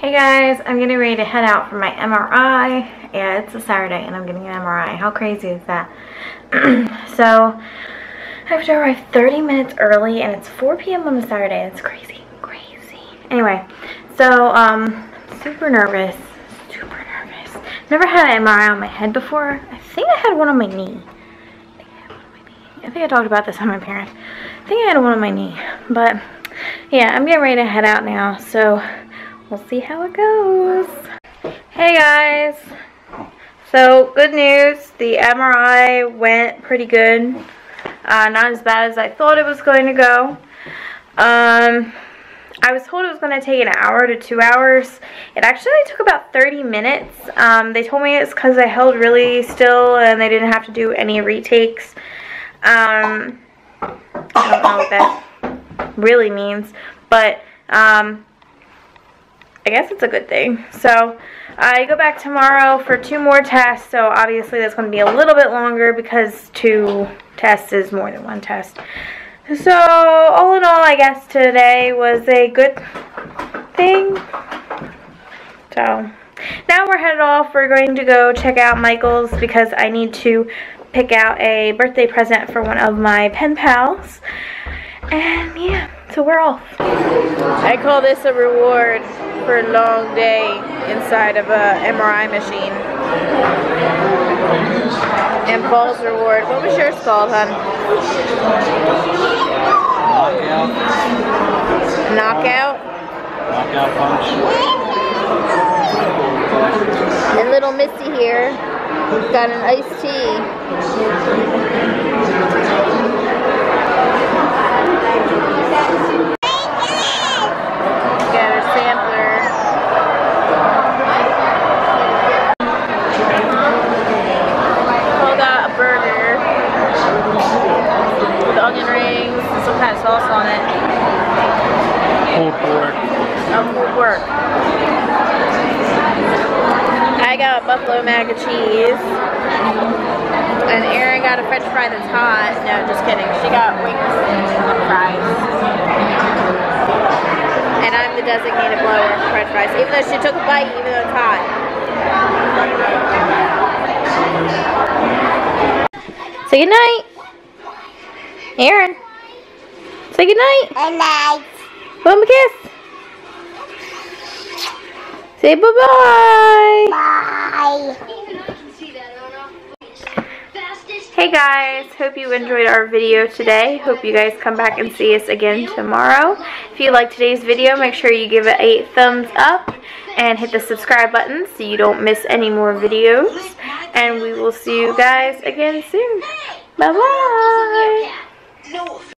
Hey guys, I'm getting ready to head out for my MRI. Yeah, it's a Saturday and I'm getting an MRI. How crazy is that? So, I have to arrive 30 minutes early and it's 4 p.m. on a Saturday. It's crazy, crazy. Anyway, so, super nervous. Never had an MRI on my head before. I think I had one on my knee. I think I talked about this on my parents. I think I had one on my knee. But, yeah, I'm getting ready to head out now, so we'll see how it goes. Hey guys. So, good news. The MRI went pretty good. Not as bad as I thought it was going to go. I was told it was going to take an hour to 2 hours. It actually took about 30 minutes. They told me it's because I held really still and they didn't have to do any retakes. I don't know what that really means, but I guess it's a good thing. So I go back tomorrow for 2 more tests, so obviously that's going to be a little bit longer because 2 tests is more than 1 test. So all in all, I guess today was a good thing. So now we're headed off. We're going to go check out Michael's because I need to pick out a birthday present for one of my pen pals. And yeah, so we're off. I call this a reward for a long day inside of a MRI machine. And Paul's reward. What was yours called, hon? Knockout. Knockout? Knockout punch. And little Missy here got an iced tea. I got a buffalo mac and cheese, and Erin got a french fry that's hot. No, just kidding. She got wings and fries, and I'm the designated blower for french fries, even though she took a bite, even though it's hot. Say goodnight. Erin. Say goodnight. Good night. Give him a kiss. Say bye-bye. Bye. Hey guys, hope you enjoyed our video today. Hope you guys come back and see us again tomorrow. If you like today's video, make sure you give it a thumbs up and hit the subscribe button so you don't miss any more videos. And we will see you guys again soon. Bye-bye.